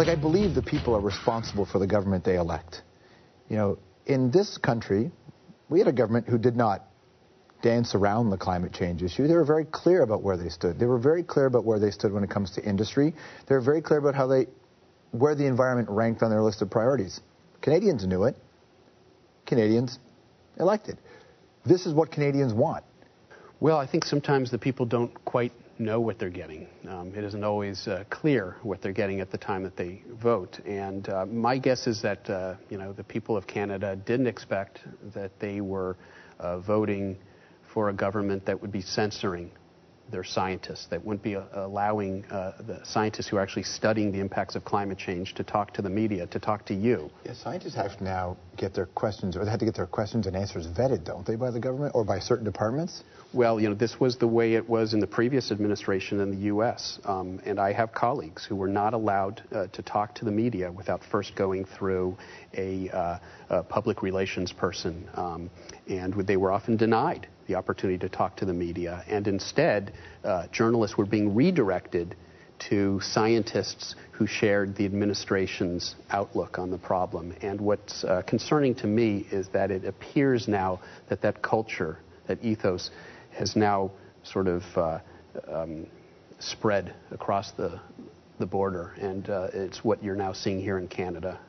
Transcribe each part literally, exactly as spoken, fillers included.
Like, I believe the people are responsible for the government they elect. You know, in this country, we had a government who did not dance around the climate change issue. They were very clear about where they stood. They were very clear about where they stood when it comes to industry. They were very clear about how they, where the environment ranked on their list of priorities. Canadians knew it. Canadians elected. This is what Canadians want. Well, I think sometimes the people don't quite know what they're getting. Um, it isn't always uh, clear what they're getting at the time that they vote. And uh, my guess is that uh, you know, the people of Canada didn't expect that they were uh, voting for a government that would be censoring their scientists, that wouldn't be uh, allowing uh, the scientists who are actually studying the impacts of climate change to talk to the media, to talk to you. Yeah, scientists have to now get their questions, or they have to get their questions and answers vetted, don't they, by the government or by certain departments? Well, you know, this was the way it was in the previous administration in the U S Um, and I have colleagues who were not allowed uh, to talk to the media without first going through a, uh, a public relations person, um, and they were often denied the opportunity to talk to the media, and instead uh, journalists were being redirected to scientists who shared the administration's outlook on the problem. And what's uh, concerning to me is that it appears now that that culture, that ethos, has now sort of uh, um, spread across the, the border, and uh, it's what you're now seeing here in Canada.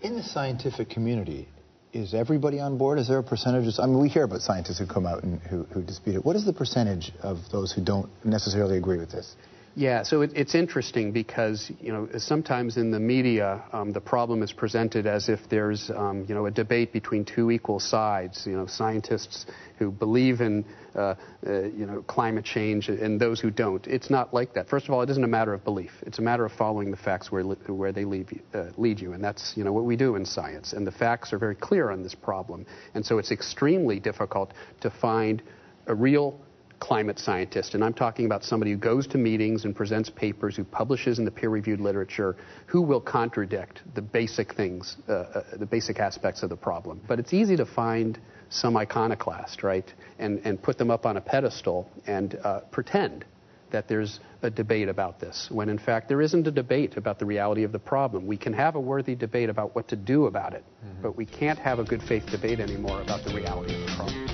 In the scientific community, is everybody on board? Is there a percentage? Of, I mean, we hear about scientists who come out and who, who dispute it. What is the percentage of those who don't necessarily agree with this? Yeah, so it, it's interesting because, you know, sometimes in the media, um, the problem is presented as if there's, um, you know, a debate between two equal sides, you know, scientists who believe in, uh, uh, you know, climate change and those who don't. It's not like that. First of all, it isn't a matter of belief. It's a matter of following the facts where, where they lead you, uh, lead you. And that's, you know, what we do in science. And the facts are very clear on this problem. And so it's extremely difficult to find a real climate scientist, and I'm talking about somebody who goes to meetings and presents papers, who publishes in the peer-reviewed literature, who will contradict the basic things, uh, uh, the basic aspects of the problem. But it's easy to find some iconoclast, right, and, and put them up on a pedestal and uh, pretend that there's a debate about this, when in fact there isn't a debate about the reality of the problem. We can have a worthy debate about what to do about it, mm-hmm. but we can't have a good faith debate anymore about the reality of the problem.